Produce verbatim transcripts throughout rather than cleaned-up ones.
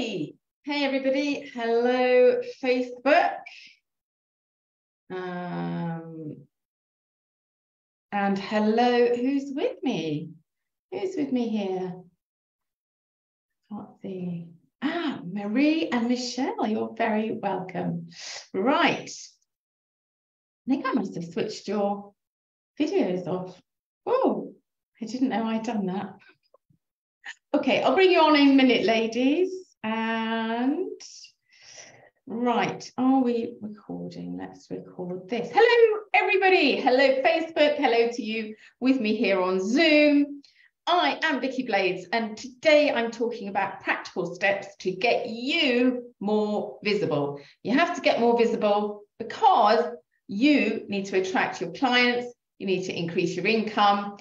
Hey, hey everybody. Hello, Facebook. Um, and hello, who's with me? Who's with me here? Can't see. Ah, Marie and Michelle, you're very welcome. Right. I think I must have switched your videos off. Oh, I didn't know I'd done that. Okay, I'll bring you on in a minute, ladies. And right, are we recording? Let's record this. Hello, everybody. Hello, Facebook. Hello to you with me here on Zoom. I am Vicky Blades, and today I'm talking about practical steps to get you more visible. You have to get more visible because you need to attract your clients, you need to increase your income,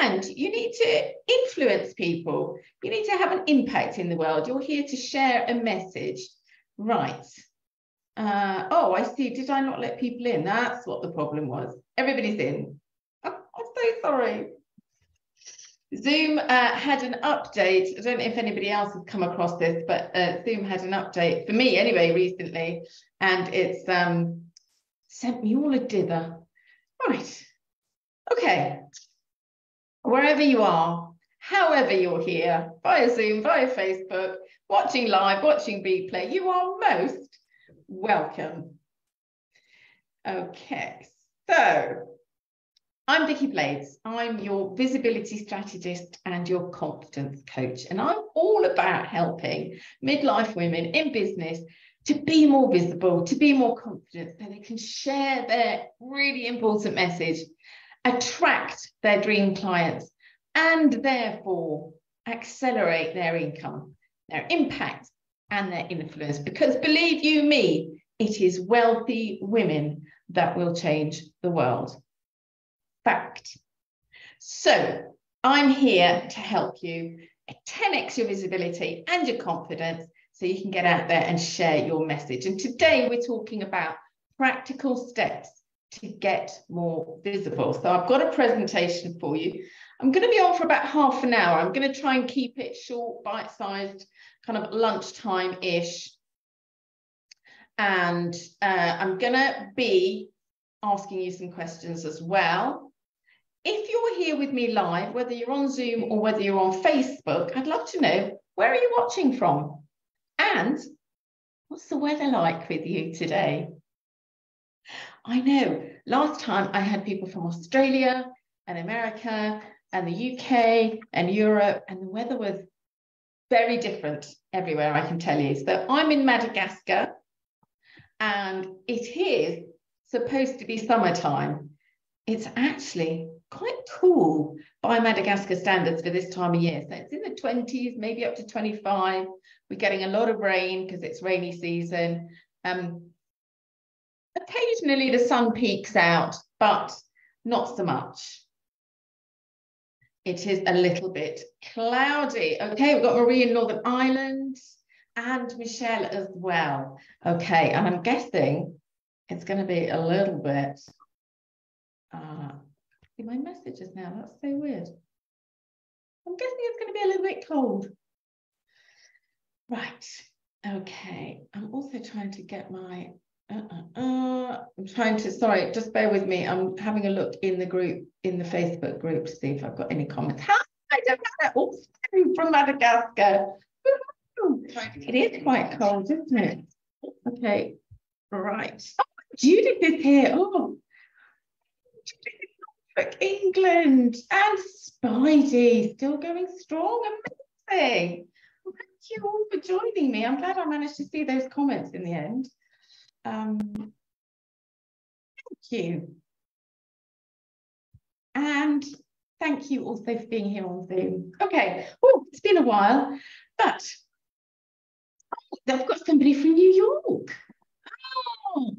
and you need to influence people. You need to have an impact in the world. You're here to share a message. Right. Uh, oh, I see. Did I not let people in? That's what the problem was. Everybody's in. Oh, I'm so sorry. Zoom uh, had an update. I don't know if anybody else has come across this, but uh, Zoom had an update, for me anyway, recently. And it's um, sent me all a dither. Right. Okay. Wherever you are, however you're here, via Zoom, via Facebook, watching live, watching replay, you are most welcome. Okay, so I'm Vicky Blades. I'm your visibility strategist and your confidence coach. And I'm all about helping midlife women in business to be more visible, to be more confident, so they can share their really important message, attract their dream clients, and therefore accelerate their income, their impact, and their influence. Because believe you me, it is wealthy women that will change the world. Fact. So I'm here to help you ten X your visibility and your confidence so you can get out there and share your message. And today we're talking about practical steps to get more visible. So I've got a presentation for you. I'm going to be on for about half an hour. I'm going to try and keep it short, bite-sized, kind of lunchtime-ish. And uh, I'm going to be asking you some questions as well. If you're here with me live, whether you're on Zoom or whether you're on Facebook, I'd love to know, where are you watching from? And what's the weather like with you today? I know last time I had people from Australia and America and the U K and Europe, and the weather was very different everywhere, I can tell you. So I'm in Madagascar and it is supposed to be summertime. It's actually quite cool by Madagascar standards for this time of year. So it's in the twenties, maybe up to twenty-five. We're getting a lot of rain because it's rainy season. Um, Occasionally the sun peaks out, but not so much. It is a little bit cloudy. Okay, we've got Marie in Northern Ireland and Michelle as well. Okay, and I'm guessing it's going to be a little bit. Uh, see my messages now, that's so weird. I'm guessing it's going to be a little bit cold. Right, okay. I'm also trying to get my. Uh, uh, uh. I'm trying to, sorry, just bear with me. I'm having a look in the group, in the Facebook group, to see if I've got any comments. Hi, I don't have that. Oops, from Madagascar. It is quite cold, isn't it? Okay, right. Oh, Judith is here. Oh, Judith is in Norfolk, England. And Spidey, still going strong. Amazing. Well, thank you all for joining me. I'm glad I managed to see those comments in the end. Um, thank you, and thank you also for being here on Zoom. Okay, oh, it's been a while, but oh, I've got somebody from New York. Oh,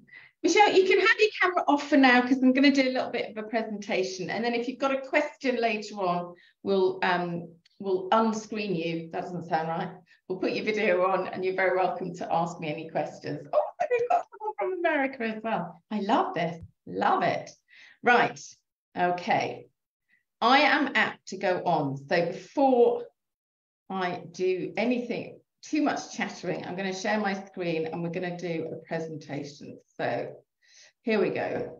Michelle, you can have your camera off for now because I'm going to do a little bit of a presentation, and then if you've got a question later on, we'll um we'll unscreen you. That doesn't sound right. We'll put your video on, and you're very welcome to ask me any questions. Oh, we've got someone from America as well. I love this. Love it. Right. Okay. I am apt to go on. So before I do anything too much chattering, I'm going to share my screen and we're going to do a presentation. So here we go.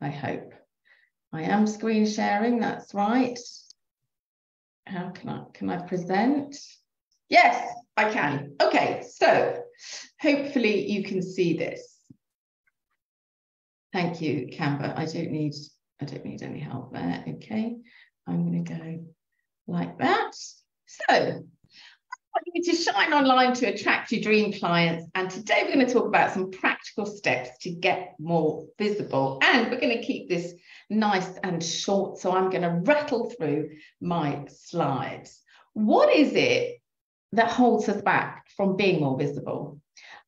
I hope I am screen sharing. That's right. How can I, can I present? Yes, I can. Okay, so hopefully you can see this. Thank you, Canva. I don't need, I don't need any help there. Okay, I'm going to go like that. So I want you to shine online to attract your dream clients. And today we're going to talk about some practical steps to get more visible. And we're going to keep this nice and short. So I'm going to rattle through my slides. What is it that holds us back from being more visible?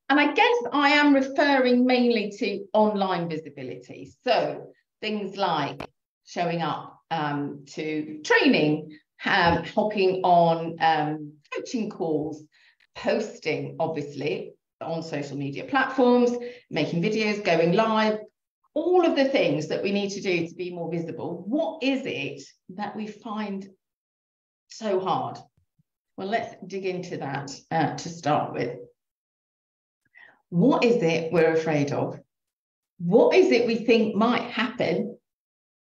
And I guess I am referring mainly to online visibility. So things like showing up um, to training, um, hopping on um, coaching calls, posting, obviously, on social media platforms, making videos, going live, all of the things that we need to do to be more visible. What is it that we find so hard? Well, let's dig into that uh, to start with. What is it we're afraid of? What is it we think might happen?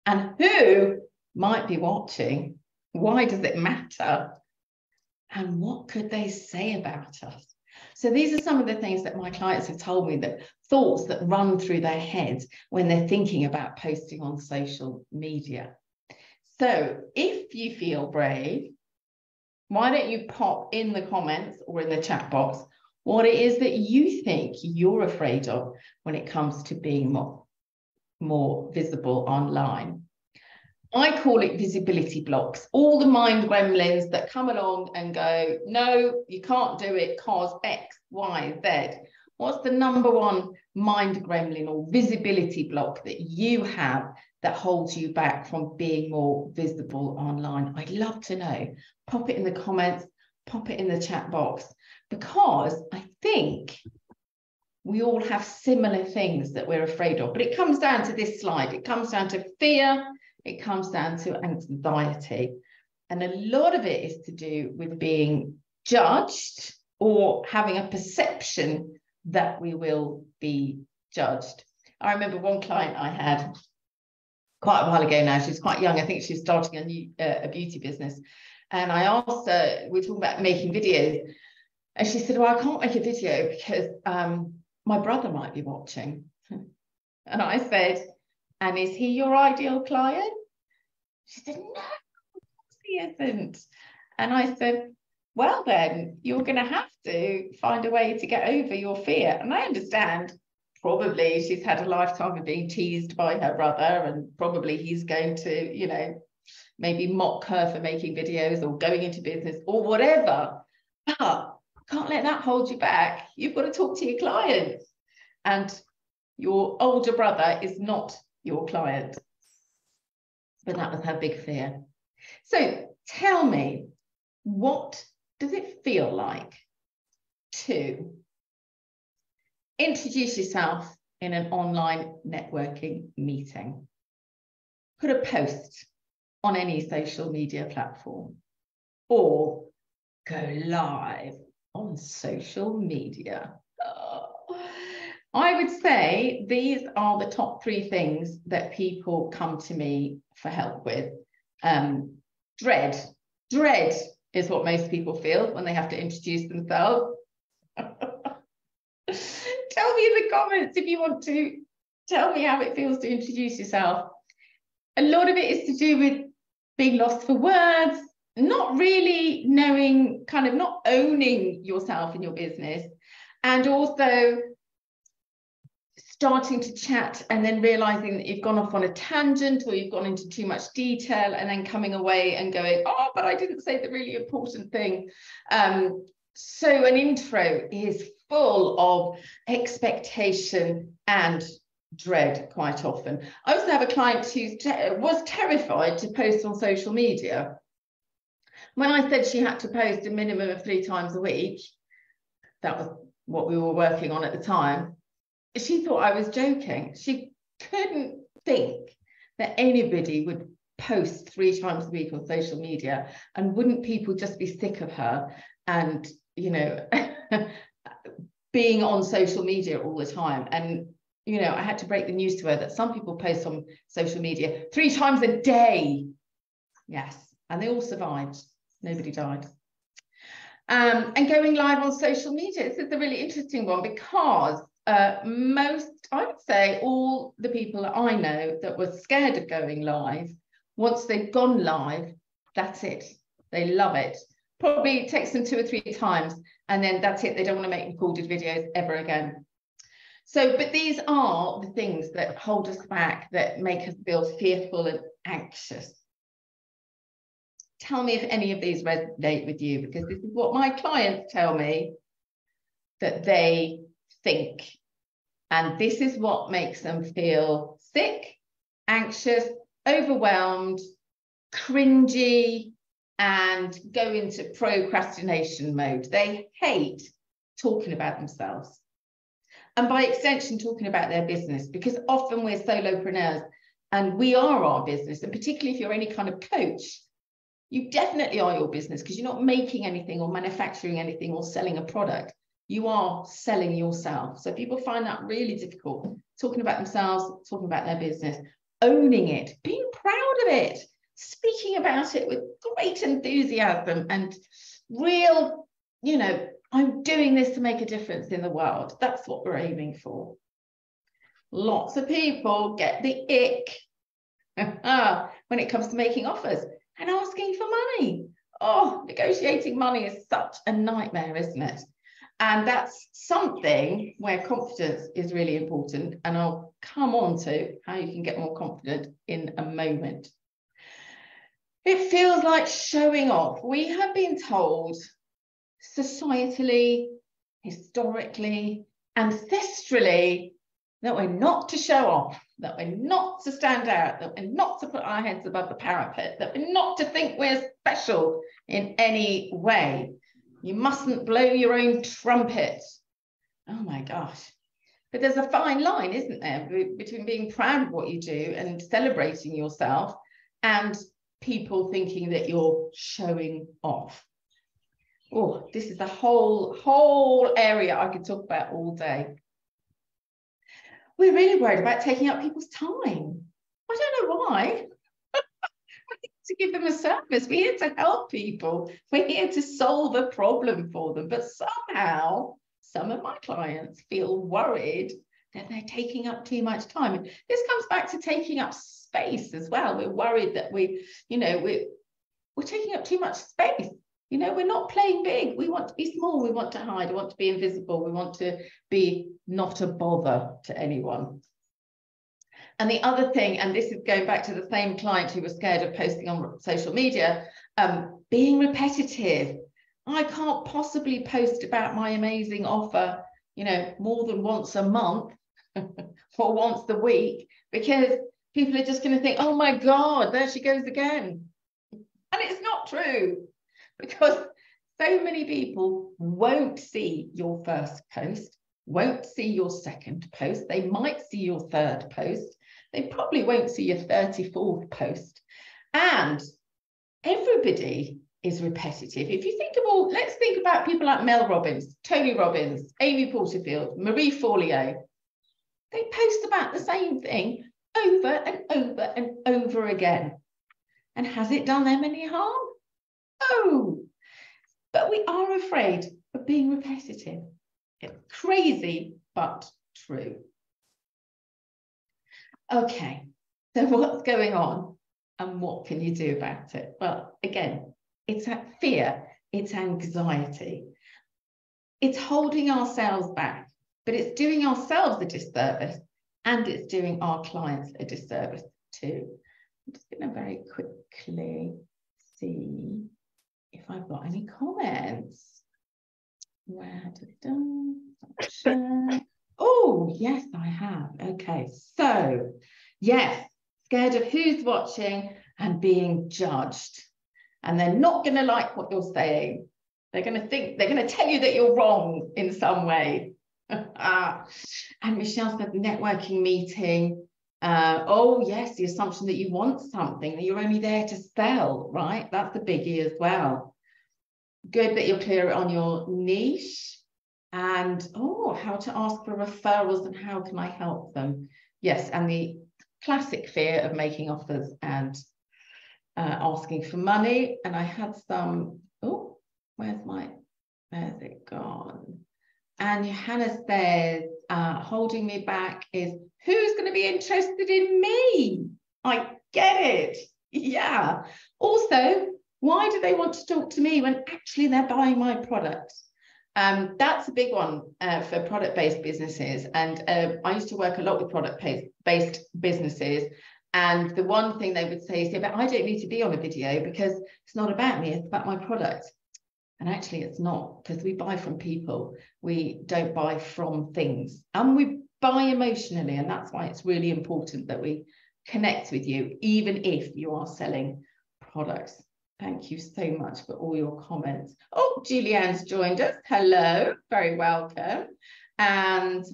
And who might be watching? Why does it matter? And what could they say about us? So these are some of the things that my clients have told me, that thoughts that run through their heads when they're thinking about posting on social media. So if you feel brave, why don't you pop in the comments or in the chat box what it is that you think you're afraid of when it comes to being more, more visible online. I call it visibility blocks, all the mind gremlins that come along and go, no, you can't do it because X, Y, Z. What's the number one mind gremlin or visibility block that you have that holds you back from being more visible online? I'd love to know. Pop it in the comments, pop it in the chat box, because I think we all have similar things that we're afraid of. But it comes down to this slide. It comes down to fear. It comes down to anxiety. And a lot of it is to do with being judged or having a perception that we will be judged. I remember one client I had quite a while ago now. She's quite young. I think she's starting a new uh, a beauty business. And I asked her, we were talking about making videos. And she said, well, I can't make a video because um, my brother might be watching. And I said, and is he your ideal client? She said, no, of course he isn't. And I said, well, then you're going to have to find a way to get over your fear. And I understand. Probably she's had a lifetime of being teased by her brother, and probably he's going to, you know, maybe mock her for making videos or going into business or whatever. But can't let that hold you back. You've got to talk to your clients. And your older brother is not your client. But that was her big fear. So tell me, what does it feel like to introduce yourself in an online networking meeting? Put a post on any social media platform or go live on social media. Oh. I would say these are the top three things that people come to me for help with. Um, dread, dread is what most people feel when they have to introduce themselves. Tell me in the comments if you want to tell me how it feels to introduce yourself. A lot of it is to do with being lost for words, not really knowing, kind of not owning yourself and your business, and also starting to chat and then realizing that you've gone off on a tangent or you've gone into too much detail and then coming away and going, oh, but I didn't say the really important thing. Um, so an intro is full of expectation and dread quite often. I also have a client who te- was terrified to post on social media. When I said she had to post a minimum of three times a week, that was what we were working on at the time, she thought I was joking. She couldn't think that anybody would post three times a week on social media, and wouldn't people just be sick of her and you know, being on social media all the time. And, you know, I had to break the news to her that some people post on social media three times a day. Yes. And they all survived. Nobody died. Um, and going live on social media, this is a really interesting one, because uh, most, I would say all the people that I know that were scared of going live, once they've gone live, that's it. They love it. Probably takes them two or three times, and then that's it. They don't want to make recorded videos ever again. So, but these are the things that hold us back, that make us feel fearful and anxious. Tell me if any of these resonate with you, because this is what my clients tell me that they think. And this is what makes them feel sick, anxious, overwhelmed, cringy, and go into procrastination mode. They hate talking about themselves, and by extension, talking about their business, because often we're solopreneurs and we are our business. And particularly if you're any kind of coach, you definitely are your business, because you're not making anything or manufacturing anything or selling a product. You are selling yourself. So people find that really difficult, talking about themselves, talking about their business, owning it, being proud of it, speaking about it with great enthusiasm and real, you know, I'm doing this to make a difference in the world. That's what we're aiming for. Lots of people get the ick when it comes to making offers and asking for money. Oh, negotiating money is such a nightmare, isn't it? And that's something where confidence is really important. And I'll come on to how you can get more confident in a moment. It feels like showing off. We have been told societally, historically, ancestrally, that we're not to show off, that we're not to stand out, that we're not to put our heads above the parapet, that we're not to think we're special in any way. You mustn't blow your own trumpet. Oh my gosh. But there's a fine line, isn't there, between being proud of what you do and celebrating yourself and people thinking that you're showing off. Oh, this is a whole, whole area I could talk about all day. We're really worried about taking up people's time. I don't know why. We're here to give them a service. We're here to help people. We're here to solve a problem for them. But somehow, some of my clients feel worried that they're taking up too much time. And this comes back to taking up space as well. We're worried that we, you know, we're, we're taking up too much space. You know, we're not playing big. We want to be small. We want to hide. We want to be invisible. We want to be not a bother to anyone. And the other thing, and this is going back to the same client who was scared of posting on social media, um, being repetitive. I can't possibly post about my amazing offer, you know, more than once a month or once a week, because people are just going to think, oh my God, there she goes again. And it's not true, because so many people won't see your first post, won't see your second post. They might see your third post. They probably won't see your thirty-fourth post. And everybody is repetitive. If you think of all, let's think about people like Mel Robbins, Tony Robbins, Amy Porterfield, Marie Forleo. They post about the same thing over and over and over again. And has it done them any harm? No. But we are afraid of being repetitive. It's crazy, but true. Okay, so what's going on and what can you do about it? Well, again, it's that fear, it's anxiety. It's holding ourselves back, but it's doing ourselves a disservice, and it's doing our clients a disservice too. I'm just going to very quickly see if I've got any comments. Where did Oh, yes, I have. Okay, so yes, scared of who's watching and being judged. And they're not going to like what you're saying. They're going to think, they're going to tell you that you're wrong in some way. And Michelle said, networking meeting. Uh, oh, yes, the assumption that you want something, that you're only there to sell, right? That's the biggie as well. Good that you're clear on your niche and, oh, how to ask for referrals and how can I help them? Yes, and the classic fear of making offers and uh, asking for money. And I had some, oh, where's my, where's it gone? And Johanna says, uh, holding me back is, who's going to be interested in me? I get it. Yeah. Also, why do they want to talk to me when actually they're buying my product? Um, that's a big one uh, for product-based businesses. And uh, I used to work a lot with product-based businesses. And the one thing they would say is, yeah, but I don't need to be on a video because it's not about me, it's about my product. And actually it's not, because we buy from people. We don't buy from things. And we buy emotionally. And that's why it's really important that we connect with you, even if you are selling products. Thank you so much for all your comments. Oh, Julianne's joined us. Hello, very welcome. And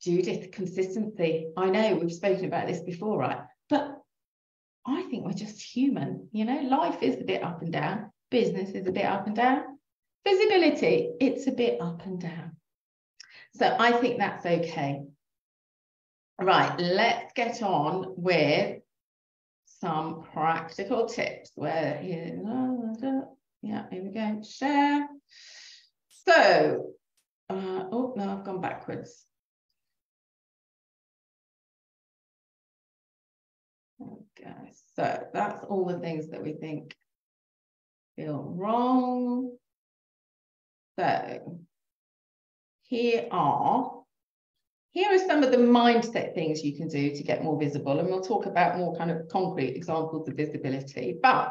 Judith, consistency. I know we've spoken about this before, right? But I think we're just human. You know, life is a bit up and down. Business is a bit up and down. Visibility, it's a bit up and down. So I think that's okay. Right, let's get on with some practical tips. Where yeah, here we go. Share. So, uh, oh no, I've gone backwards. Okay, so that's all the things that we think feel wrong. So, here are. Here are some of the mindset things you can do to get more visible, and we'll talk about more kind of concrete examples of visibility. But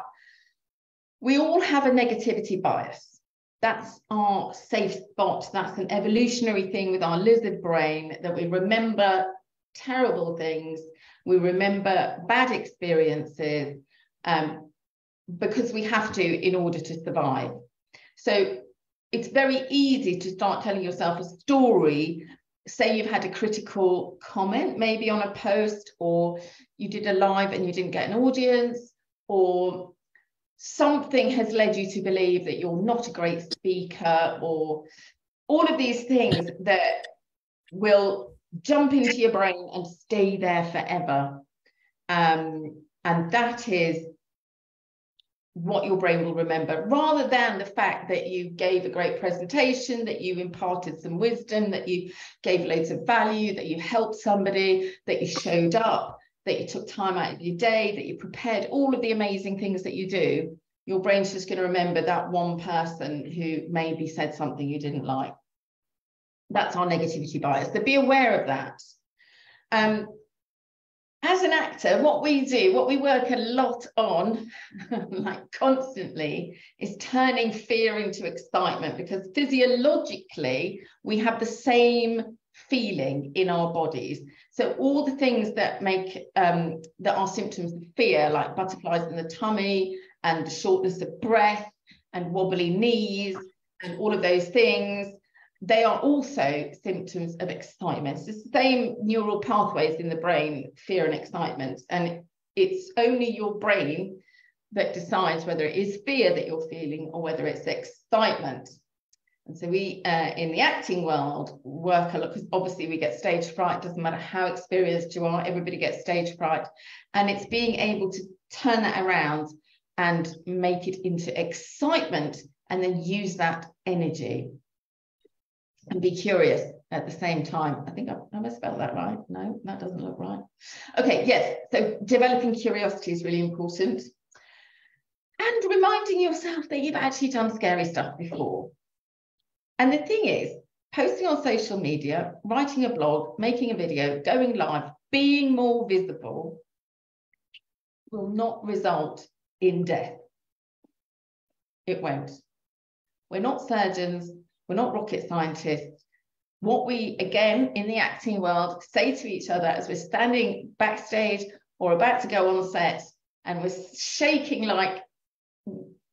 we all have a negativity bias. That's our safe spot. That's an evolutionary thing with our lizard brain, that we remember terrible things. We remember bad experiences um, because we have to in order to survive. So it's very easy to start telling yourself a story. Say you've had a critical comment, maybe on a post, or you did a live and you didn't get an audience, or something has led you to believe that you're not a great speaker, or all of these things that will jump into your brain and stay there forever. Um, and that is what your brain will remember, rather than the fact that you gave a great presentation, that you imparted some wisdom, that you gave loads of value, that you helped somebody, that you showed up, that you took time out of your day, that you prepared, all of the amazing things that you do. Your brain's just going to remember that one person who maybe said something you didn't like. That's our negativity bias. So be aware of that. Um, As an actor, what we do, what we work a lot on, like constantly, is turning fear into excitement, because physiologically, we have the same feeling in our bodies. So all the things that make, um, that are symptoms of fear, like butterflies in the tummy and shortness of breath and wobbly knees and all of those things, they are also symptoms of excitement. It's the same neural pathways in the brain, fear and excitement. And it's only your brain that decides whether it is fear that you're feeling or whether it's excitement. And so we, uh, in the acting world, work a lot, because obviously we get stage fright. Doesn't matter how experienced you are, everybody gets stage fright. And it's being able to turn that around and make it into excitement, and then use that energy. And be curious at the same time. I think I, I spelled that right. No, that doesn't look right. Okay, yes. So developing curiosity is really important. And reminding yourself that you've actually done scary stuff before. And the thing is, posting on social media, writing a blog, making a video, going live, being more visible will not result in death. It won't. We're not surgeons. We're not rocket scientists. What we, again, in the acting world, say to each other as we're standing backstage or about to go on set, and we're shaking like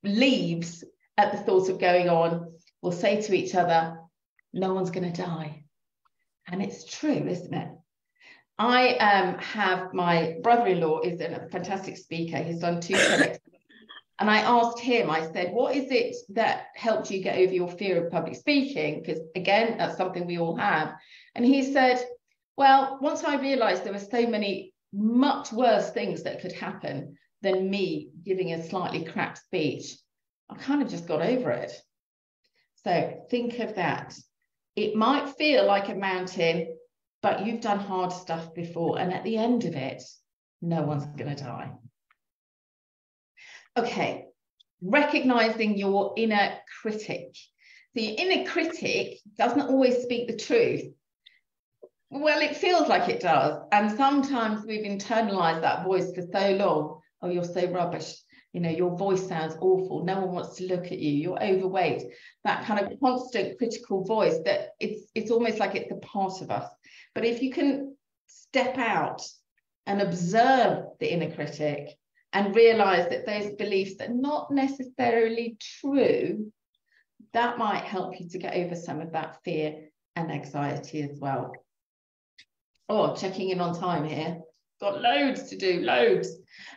leaves at the thought of going on, we'll say to each other, no one's going to die. And it's true, isn't it? I um, have, my brother-in-law is a fantastic speaker. He's done two TEDx And I asked him, I said, what is it that helped you get over your fear of public speaking? Because again, that's something we all have. And he said, well, once I realized there were so many much worse things that could happen than me giving a slightly crap speech, I kind of just got over it. So think of that. It might feel like a mountain, but you've done hard stuff before. And at the end of it, no one's going to die. Okay, recognizing your inner critic. The inner critic doesn't always speak the truth. Well, it feels like it does. And sometimes we've internalized that voice for so long. Oh, you're so rubbish. You know, your voice sounds awful. No one wants to look at you. You're overweight. That kind of constant critical voice that it's, it's almost like it's a part of us. But if you can step out and observe the inner critic, and realize that those beliefs are not necessarily true, that might help you to get over some of that fear and anxiety as well. Oh, checking in on time here. Got loads to do, loads.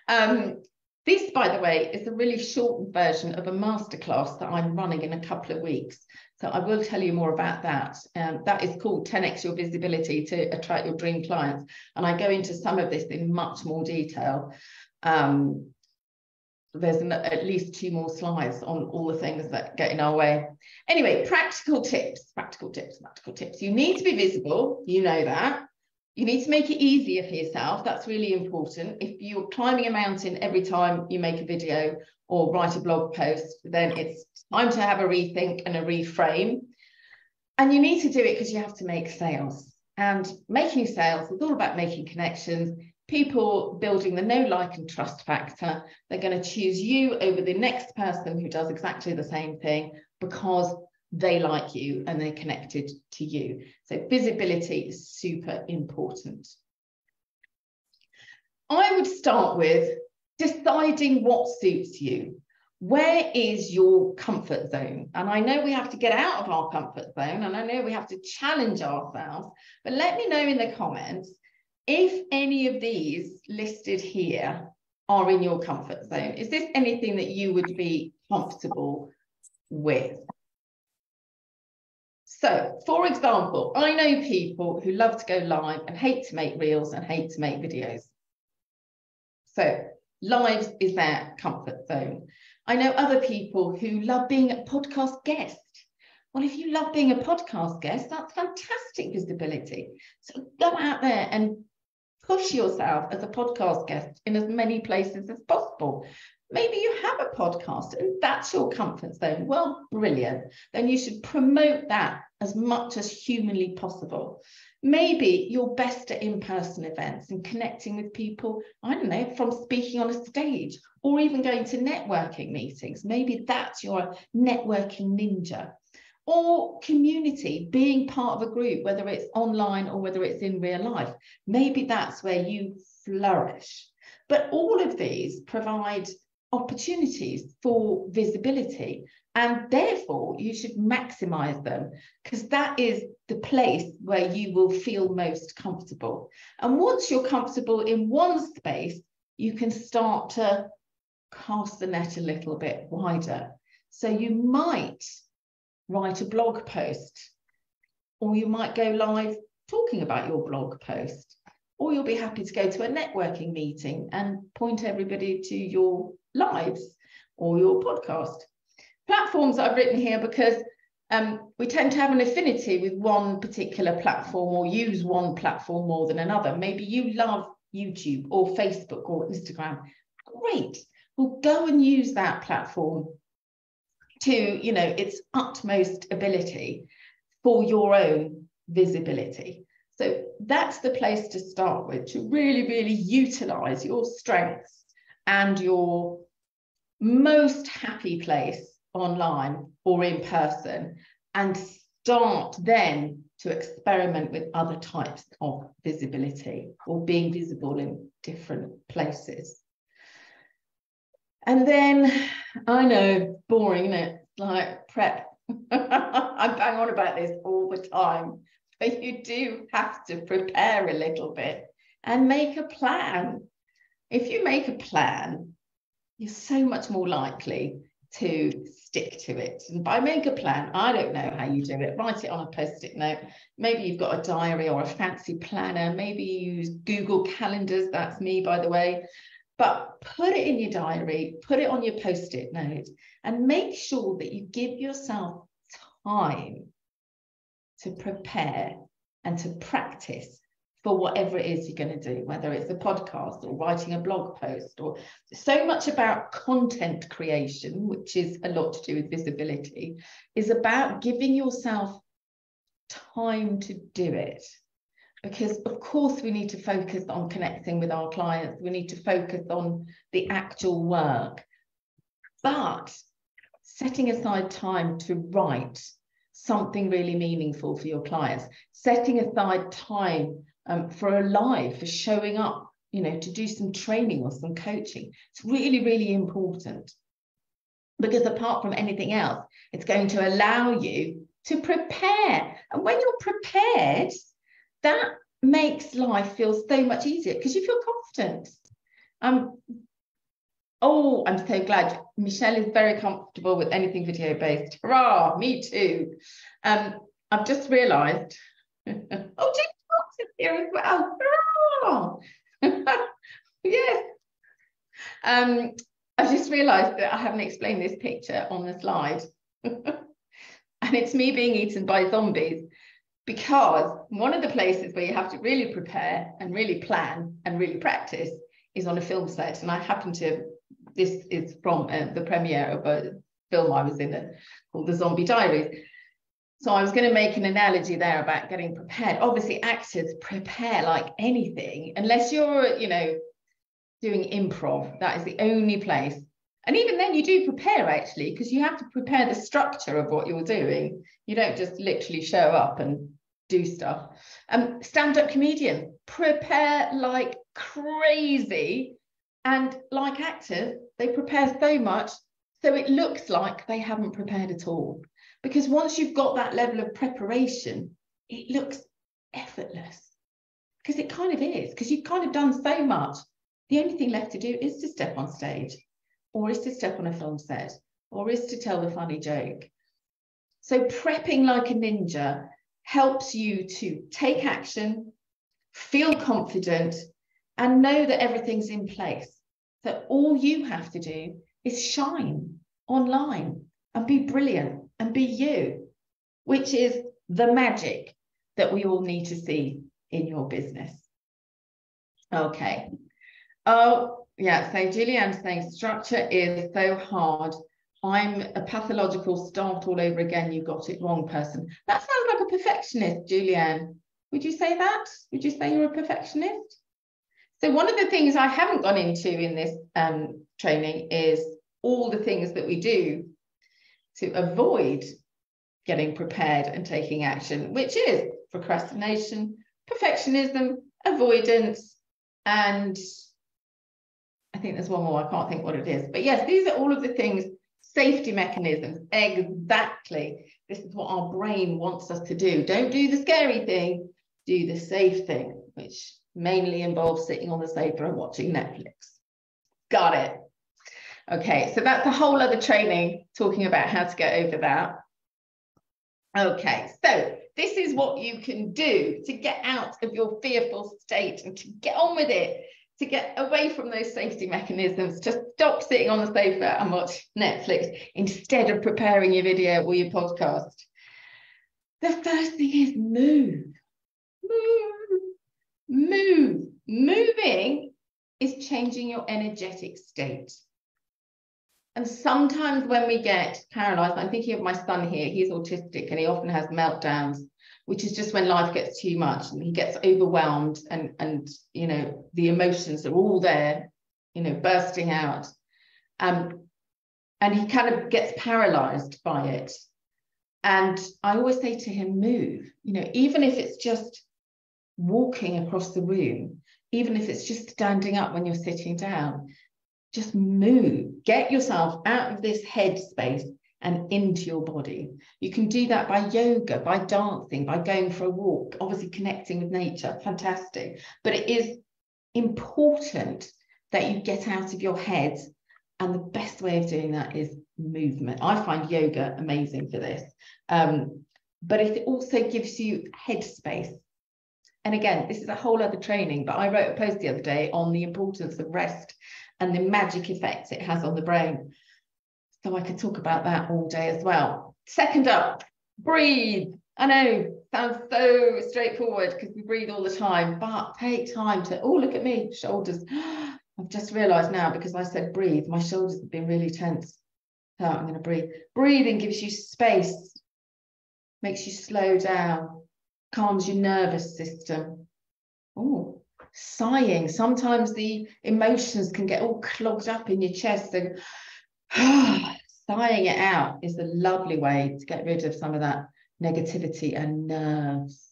Um, this, by the way, is a really shortened version of a masterclass that I'm running in a couple of weeks. So I will tell you more about that. Um, that is called ten X Your Visibility to Attract Your Dream Clients. And I go into some of this in much more detail. Um, there's an, at least two more slides on all the things that get in our way. Anyway, practical tips, practical tips, practical tips. You need to be visible. You know that. You need to make it easier for yourself. That's really important. If you're climbing a mountain every time you make a video or write a blog post, then it's time to have a rethink and a reframe. And you need to do it because you have to make sales. And making sales is all about making connections. People building the know, like, and trust factor. They're going to choose you over the next person who does exactly the same thing because they like you and they're connected to you. So visibility is super important. I would start with deciding what suits you. Where is your comfort zone? And I know we have to get out of our comfort zone, and I know we have to challenge ourselves, but let me know in the comments if any of these listed here are in your comfort zone. Is this anything that you would be comfortable with? So, for example, I know people who love to go live and hate to make reels and hate to make videos. So, lives is their comfort zone. I know other people who love being a podcast guest. Well, if you love being a podcast guest, that's fantastic visibility. So go out there and push yourself as a podcast guest in as many places as possible. Maybe you have a podcast and that's your comfort zone. Well, brilliant. Then you should promote that as much as humanly possible. Maybe you're best at in-person events and connecting with people, I don't know, from speaking on a stage or even going to networking meetings. Maybe that's your networking ninja. Or community, being part of a group, whether it's online or whether it's in real life. Maybe that's where you flourish. But all of these provide opportunities for visibility, and therefore you should maximize them, because that is the place where you will feel most comfortable. And once you're comfortable in one space, you can start to cast the net a little bit wider. So you might write a blog post, or you might go live talking about your blog post, or you'll be happy to go to a networking meeting and point everybody to your lives or your podcast. Platforms I've written here because um, we tend to have an affinity with one particular platform or use one platform more than another. Maybe you love YouTube or Facebook or Instagram. Great. Well, go and use that platform to, you know, its utmost ability for your own visibility. So that's the place to start with, to really, really utilize your strengths and your most happy place online or in person, and start then to experiment with other types of visibility or being visible in different places. And then, I know, boring, isn't it? Like prep. I bang on about this all the time. But you do have to prepare a little bit and make a plan. If you make a plan, you're so much more likely to stick to it. And by make a plan, I don't know how you do it, write it on a post-it note, maybe you've got a diary or a fancy planner, maybe you use Google calendars, that's me by the way, but put it in your diary, put it on your post-it note, and make sure that you give yourself time to prepare and to practice for whatever it is you're going to do, whether it's a podcast or writing a blog post, or so much about content creation, which is a lot to do with visibility, is about giving yourself time to do it. Because of course we need to focus on connecting with our clients, we need to focus on the actual work, but setting aside time to write something really meaningful for your clients, setting aside time Um, for a live, for showing up, you know, to do some training or some coaching. It's really, really important, because apart from anything else, it's going to allow you to prepare. And when you're prepared, that makes life feel so much easier because you feel confident. Um, oh, I'm so glad. Michelle is very comfortable with anything video-based. Hurrah, me too. Um, I've just realised. Oh, geez. Here as well. Oh. Yes. Um, I've just realised that I haven't explained this picture on the slide. And it's me being eaten by zombies, because one of the places where you have to really prepare and really plan and really practice is on a film set. And I happen to, this is from uh, the premiere of a film I was in uh, called The Zombie Diaries. So I was going to make an analogy there about getting prepared. Obviously, actors prepare like anything, unless you're, you know, doing improv. That is the only place. And even then you do prepare, actually, because you have to prepare the structure of what you're doing. You don't just literally show up and do stuff. Um, stand-up comedian, prepare like crazy. And like actors, they prepare so much, so it looks like they haven't prepared at all. Because once you've got that level of preparation, it looks effortless. Because it kind of is, because you've kind of done so much. The only thing left to do is to step on stage, or is to step on a film set, or is to tell the funny joke. So prepping like a ninja helps you to take action, feel confident, and know that everything's in place. So all you have to do is shine online and be brilliant. And be you, which is the magic that we all need to see in your business. Okay. Oh, yeah. So Julianne's saying structure is so hard. I'm a pathological start all over again. You got it wrong person. That sounds like a perfectionist, Julianne. Would you say that? Would you say you're a perfectionist? So one of the things I haven't gone into in this um, training is all the things that we do to avoid getting prepared and taking action, which is procrastination, perfectionism, avoidance, and I think there's one more, I can't think what it is. But yes, these are all of the things, safety mechanisms, exactly. This is what our brain wants us to do. Don't do the scary thing, do the safe thing, which mainly involves sitting on the sofa and watching Netflix. Got it. Okay, so that's a whole other training talking about how to get over that. Okay, so this is what you can do to get out of your fearful state and to get on with it, to get away from those safety mechanisms. Just stop sitting on the sofa and watch Netflix instead of preparing your video or your podcast. The first thing is move. Move. Move. Moving is changing your energetic state. And sometimes when we get paralyzed, I'm thinking of my son here, he's autistic and he often has meltdowns, which is just when life gets too much and he gets overwhelmed and, and you know, the emotions are all there, you know, bursting out. Um, and he kind of gets paralyzed by it. And I always say to him, move, you know, even if it's just walking across the room, even if it's just standing up when you're sitting down, just move, get yourself out of this head space and into your body. You can do that by yoga, by dancing, by going for a walk, obviously connecting with nature, fantastic. But it is important that you get out of your head And the best way of doing that is movement. I find yoga amazing for this. Um, but it also gives you headspace. And again, this is a whole other training, but I wrote a post the other day on the importance of rest and the magic effect it has on the brain. So I could talk about that all day as well. Second up, breathe. I know, sounds so straightforward because we breathe all the time, but take time to, oh, look at me, shoulders. I've just realised now because I said breathe, my shoulders have been really tense. So I'm going to breathe. Breathing gives you space, makes you slow down, calms your nervous system. Oh, sighing. Sometimes the emotions can get all clogged up in your chest, and sighing it out is a lovely way to get rid of some of that negativity and nerves.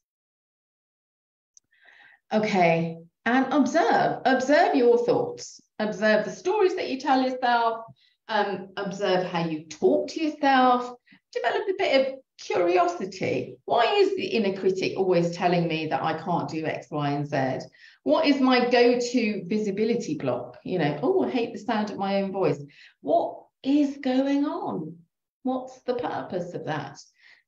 Okay, and observe. Observe your thoughts. Observe the stories that you tell yourself. Um, observe how you talk to yourself. Develop a bit of curiosity. Why is the inner critic always telling me that I can't do X, Y, and Z? What is my go-to visibility block? You know, oh, I hate the sound of my own voice. What is going on? What's the purpose of that?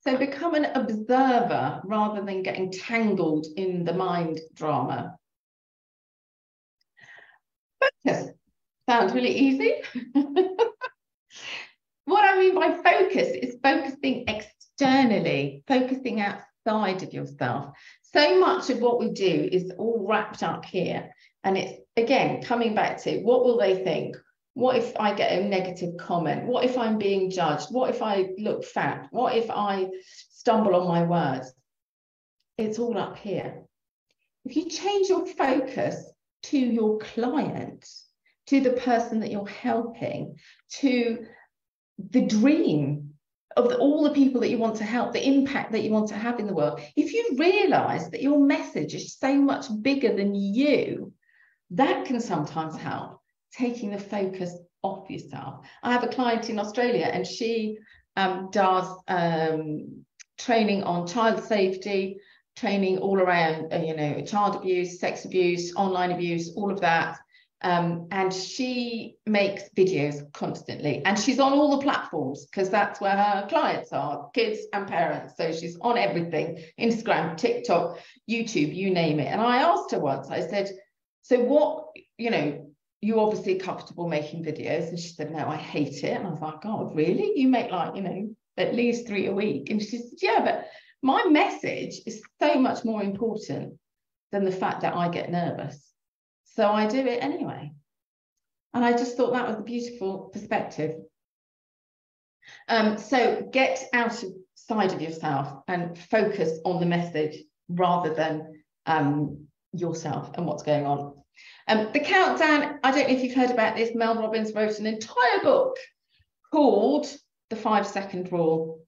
So become an observer rather than getting tangled in the mind drama. Focus. Sounds really easy. What I mean by focus is focusing externally, focusing outside of yourself. So much of what we do is all wrapped up here. And it's, again, coming back to what will they think? What if I get a negative comment? What if I'm being judged? What if I look fat? What if I stumble on my words? It's all up here. If you change your focus to your client, to the person that you're helping, to the dream of the, all the people that you want to help, the impact that you want to have in the world, if you realize that your message is so much bigger than you, that can sometimes help. Taking the focus off yourself. I have a client in Australia, and she um, does um, training on child safety, training all around, uh, you know, child abuse, sex abuse, online abuse, all of that. Um, and she makes videos constantly, and she's on all the platforms because that's where her clients are, kids and parents. So she's on everything, Instagram, TikTok, YouTube, you name it. And I asked her once, I said, so what, you know, you obviously comfortable making videos? And she said, no, I hate it. And I was like, oh, really? You make like, you know, at least three a week. And she said, yeah, but my message is so much more important than the fact that I get nervous. So I do it anyway. And I just thought that was a beautiful perspective. Um, so get outside of yourself and focus on the message rather than um, yourself and what's going on. Um, the countdown, I don't know if you've heard about this, Mel Robbins wrote an entire book called The Five Second Rule.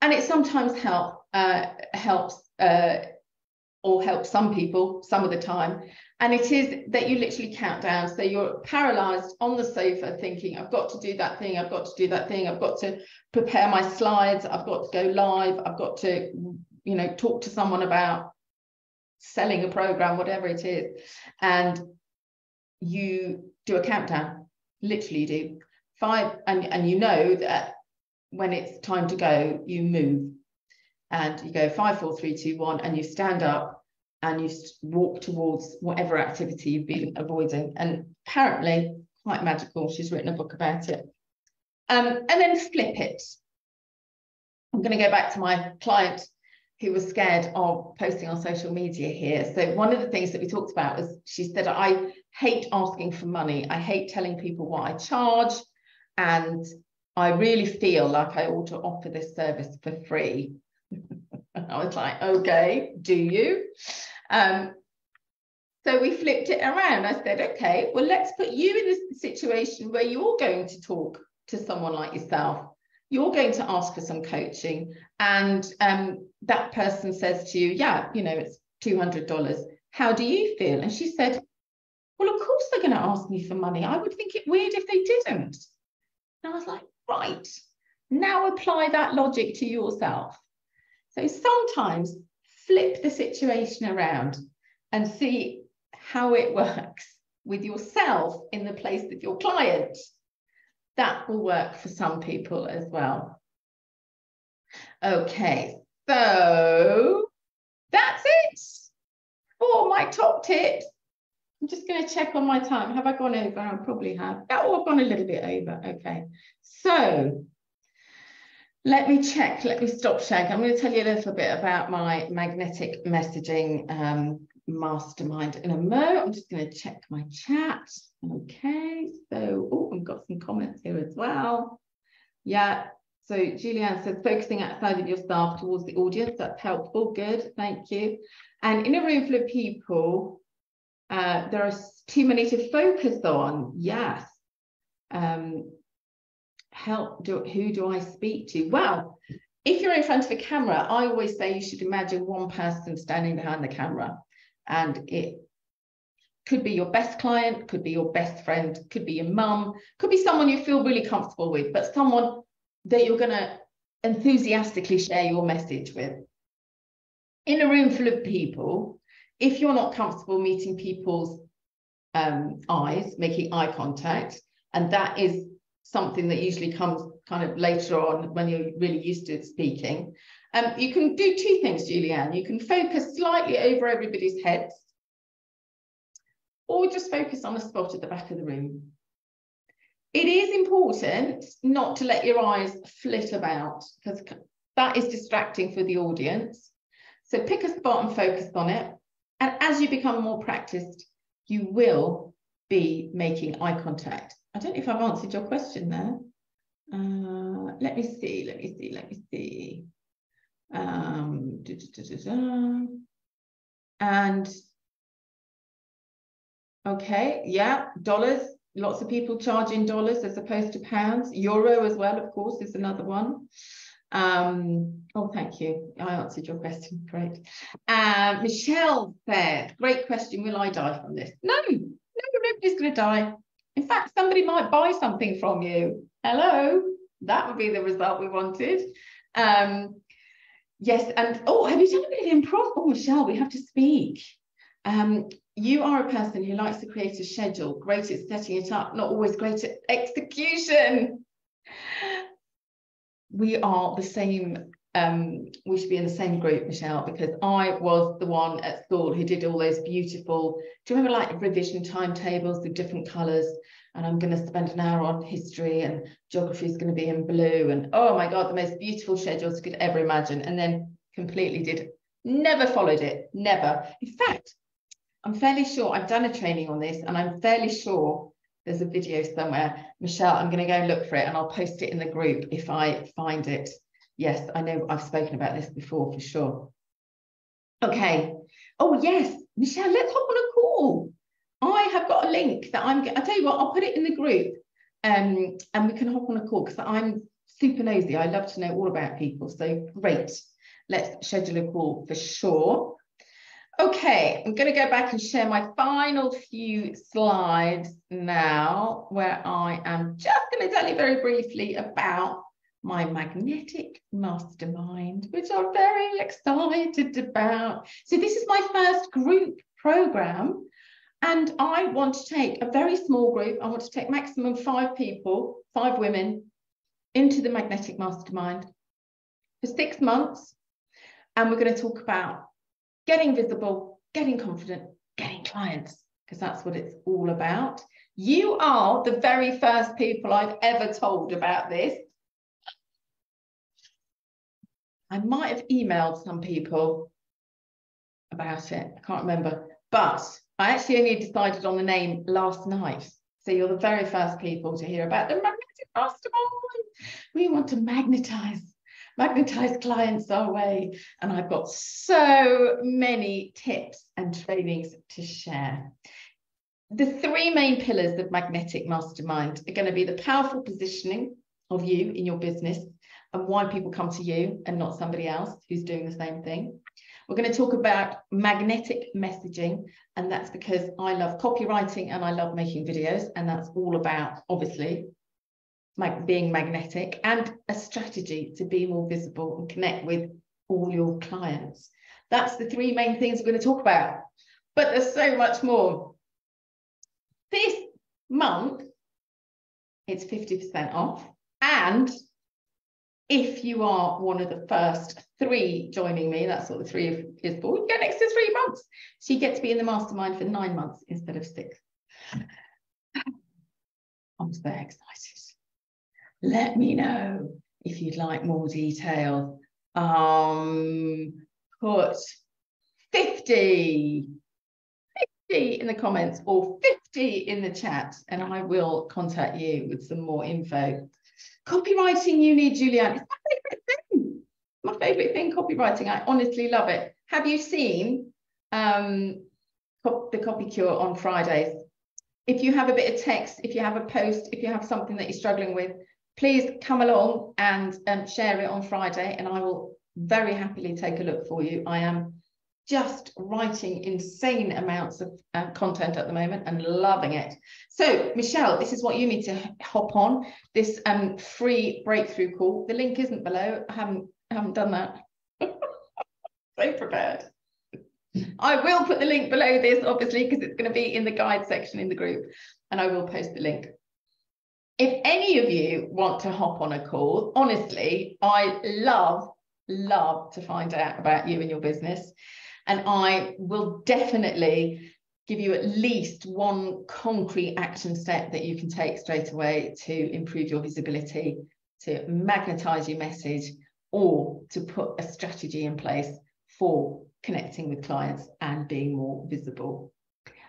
And it sometimes help, uh, helps uh, or helps some people some of the time. And it is that you literally count down. So you're paralysed on the sofa thinking, I've got to do that thing, I've got to do that thing, I've got to prepare my slides, I've got to go live, I've got to, you know, talk to someone about selling a program, whatever it is. And you do a countdown, literally do five, and, and you know that when it's time to go, you move and you go five, four, three, two, one, and you stand up and you walk towards whatever activity you've been avoiding. And apparently quite magical, she's written a book about it. Um, and then flip it. I'm going to go back to my client who was scared of posting on social media here. So one of the things that we talked about was, she said, I hate asking for money. I hate telling people what I charge. And I really feel like I ought to offer this service for free. I was like, okay, do you? Um, so we flipped it around. I said, okay, well, let's put you in a situation where you're going to talk to someone like yourself. You're going to ask for some coaching, and um, that person says to you, yeah, you know, it's two hundred dollars. How do you feel? And she said, well, of course they're going to ask me for money. I would think it weird if they didn't. And I was like, right, now apply that logic to yourself. So sometimes flip the situation around and see how it works with yourself in the place of your client. that will work for some people as well. Okay, so that's it for my top tips. I'm just going to check on my time. Have I gone over? I probably have. That will have gone a little bit over. Okay, so let me check. Let me stop sharing. I'm going to tell you a little bit about my magnetic messaging um, mastermind in a mo. I'm just going to check my chat. Okay, so oh, I've got some comments here as well. Yeah. So Julianne says, focusing outside of yourself towards the audience, that's helpful, good, thank you. And in a room full of people, uh, there are too many to focus on, yes. Um, help, do, who do I speak to? Well, if you're in front of a camera, I always say you should imagine one person standing behind the camera, and it could be your best client, could be your best friend, could be your mum, could be someone you feel really comfortable with, but someone that you're going to enthusiastically share your message with. In a room full of people, if you're not comfortable meeting people's um, eyes, making eye contact, and that is something that usually comes kind of later on when you're really used to speaking, um, you can do two things, Julianne. You can focus slightly over everybody's heads, or just focus on a spot at the back of the room. It is important not to let your eyes flit about, because that is distracting for the audience. So pick a spot and focus on it. And as you become more practiced, you will be making eye contact. I don't know if I've answered your question there. Uh, let me see, let me see, let me see. Um, da, da, da, da, da. And, okay, yeah, dollars. Lots of people charge in dollars as opposed to pounds. Euro as well, of course, is another one. Um, oh, thank you. I answered your question. Great. Uh, Michelle said, great question. Will I die from this? No, no, nobody's going to die. In fact, somebody might buy something from you. Hello. That would be the result we wanted. Um, yes. And, oh, have you done a bit of improv? Oh, Michelle, we have to speak. Um, You are a person who likes to create a schedule, great at setting it up, not always great at execution. We are the same, um, we should be in the same group, Michelle, because I was the one at school who did all those beautiful, do you remember like revision timetables with different colours? And I'm going to spend an hour on history, and geography is going to be in blue, and oh my God, the most beautiful schedules you could ever imagine. And then completely did, never followed it, never. In fact, I'm fairly sure I've done a training on this, and I'm fairly sure there's a video somewhere. Michelle, I'm going to go and look for it, and I'll post it in the group if I find it. Yes, I know I've spoken about this before for sure. Okay. Oh, yes, Michelle, let's hop on a call. I have got a link that I'm, I'll tell you what, I'll put it in the group um, and we can hop on a call, because I'm super nosy. I love to know all about people. So great. Let's schedule a call for sure. Okay, I'm going to go back and share my final few slides now, where I am just going to tell you very briefly about my magnetic mastermind, which I'm very excited about. So this is my first group program, and I want to take a very small group. I want to take maximum five people, five women, into the magnetic mastermind for six months. And we're going to talk about getting visible, getting confident, getting clients, because that's what it's all about. You are the very first people I've ever told about this. I might have emailed some people about it. I can't remember. But I actually only decided on the name last night. So you're the very first people to hear about the magnetic mastermind. We want to magnetize. Magnetize clients our way, and I've got so many tips and trainings to share. The three main pillars of Magnetic Mastermind are going to be the powerful positioning of you in your business and why people come to you and not somebody else who's doing the same thing. We're going to talk about magnetic messaging, and that's because I love copywriting and I love making videos, and that's all about, obviously, like being magnetic, and a strategy to be more visible and connect with all your clients. That's the three main things we're going to talk about, but there's so much more. This month it's fifty percent off. And if you are one of the first three joining me, that's what the three is for, you get an extra three months. So you get to be in the mastermind for nine months instead of six. I'm so excited. Let me know if you'd like more detail. Um, put fifty, fifty in the comments or fifty in the chat, and I will contact you with some more info. Copywriting uni, Julianne, it's my favourite thing. My favourite thing, copywriting. I honestly love it. Have you seen um, the Copy Cure on Fridays? If you have a bit of text, if you have a post, if you have something that you're struggling with, please come along and um, share it on Friday, and I will very happily take a look for you. I am just writing insane amounts of uh, content at the moment and loving it. So, Michelle, this is what you need to hop on, this um, free breakthrough call. The link isn't below. I haven't, I haven't done that. So prepared. I will put the link below this, obviously, because it's going to be in the guide section in the group, and I will post the link. If any of you want to hop on a call, honestly, I love, love to find out about you and your business. And I will definitely give you at least one concrete action step that you can take straight away to improve your visibility, to magnetize your message, or to put a strategy in place for connecting with clients and being more visible.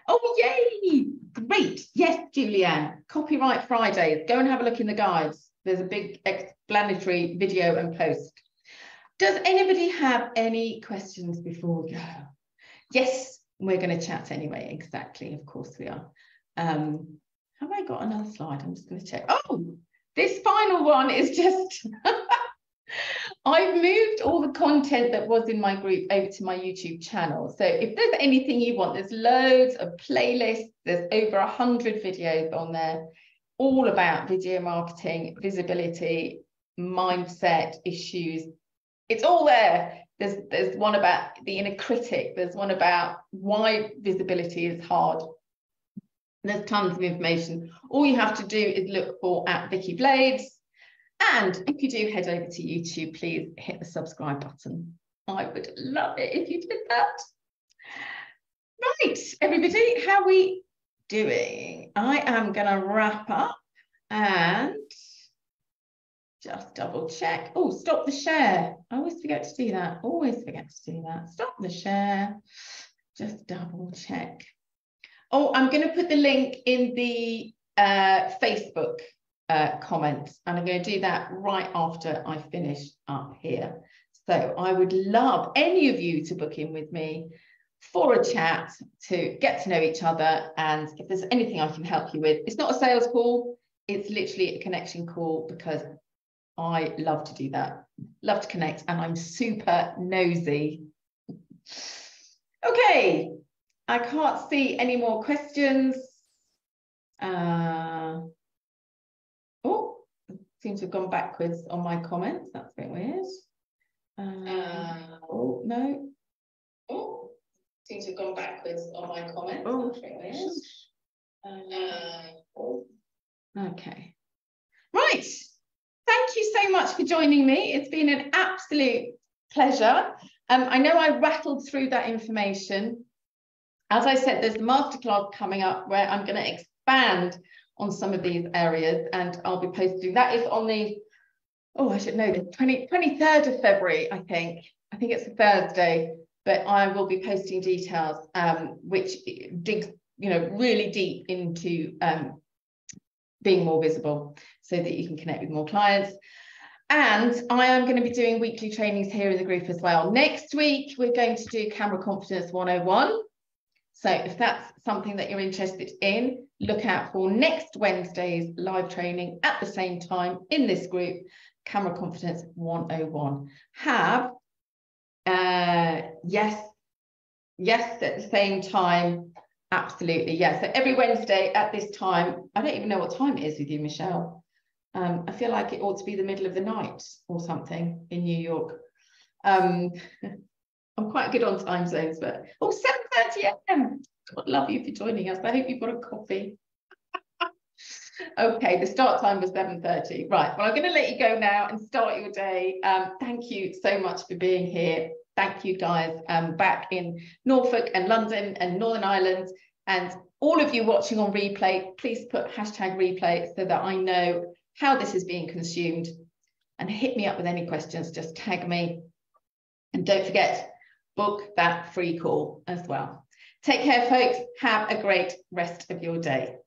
Oh, yay! Great. Yes, Julianne. Copyright Fridays. Go and have a look in the guides. There's a big explanatory video and post. Does anybody have any questions before we go? Yes, we're going to chat anyway. Exactly. Of course we are. Um, have I got another slide? I'm just going to check. Oh, this final one is just... I've moved all the content that was in my group over to my YouTube channel. So if there's anything you want, there's loads of playlists. There's over one hundred videos on there, all about video marketing, visibility, mindset issues. It's all there. There's, there's one about the inner critic. There's one about why visibility is hard. There's tons of information. All you have to do is look for at Vicky Blades. And if you do head over to YouTube, please hit the subscribe button. I would love it if you did that. Right, everybody, how are we doing? I am going to wrap up and just double check. Oh, stop the share. I always forget to do that. Always forget to do that. Stop the share. Just double check. Oh, I'm going to put the link in the uh, Facebook Uh, comments, and I'm going to do that right after I finish up here. So I would love any of you to book in with me for a chat to get to know each other, and if there's anything I can help you with. It's not a sales call, it's literally a connection call, because I love to do that, love to connect, and I'm super nosy. Okay, I can't see any more questions. uh Oh, seems to have gone backwards on my comments. That's a bit weird. Um, uh, oh, no. Oh, seems to have gone backwards on my comments. Oh, that's a bit weird. Um, oh. Okay. Right. Thank you so much for joining me. It's been an absolute pleasure. Um, I know I rattled through that information. As I said, there's the masterclass coming up where I'm going to expand on some of these areas, and I'll be posting that is on the oh I should know the twentieth, twenty-third of February, I think I think it's a Thursday, but I will be posting details um which digs you know really deep into um being more visible so that you can connect with more clients. And I am going to be doing weekly trainings here in the group as well. Next week we're going to do Camera Confidence one oh one. So if that's something that you're interested in, look out for next Wednesday's live training at the same time in this group, Camera Confidence one oh one. Have, uh, yes, yes, at the same time, absolutely, yes. So every Wednesday at this time, I don't even know what time it is with you, Michelle. Um, I feel like it ought to be the middle of the night or something in New York. Um, I'm quite good on time zones, but oh, seven thirty a m God love you for joining us. I hope you bought a coffee. Okay, the start time was seven thirty. Right, well, I'm going to let you go now and start your day. Um, thank you so much for being here. Thank you, guys, um, back in Norfolk and London and Northern Ireland. And all of you watching on replay, please put hashtag replay so that I know how this is being consumed. And hit me up with any questions, just tag me. And don't forget, book that free call as well. Take care, folks. Have a great rest of your day.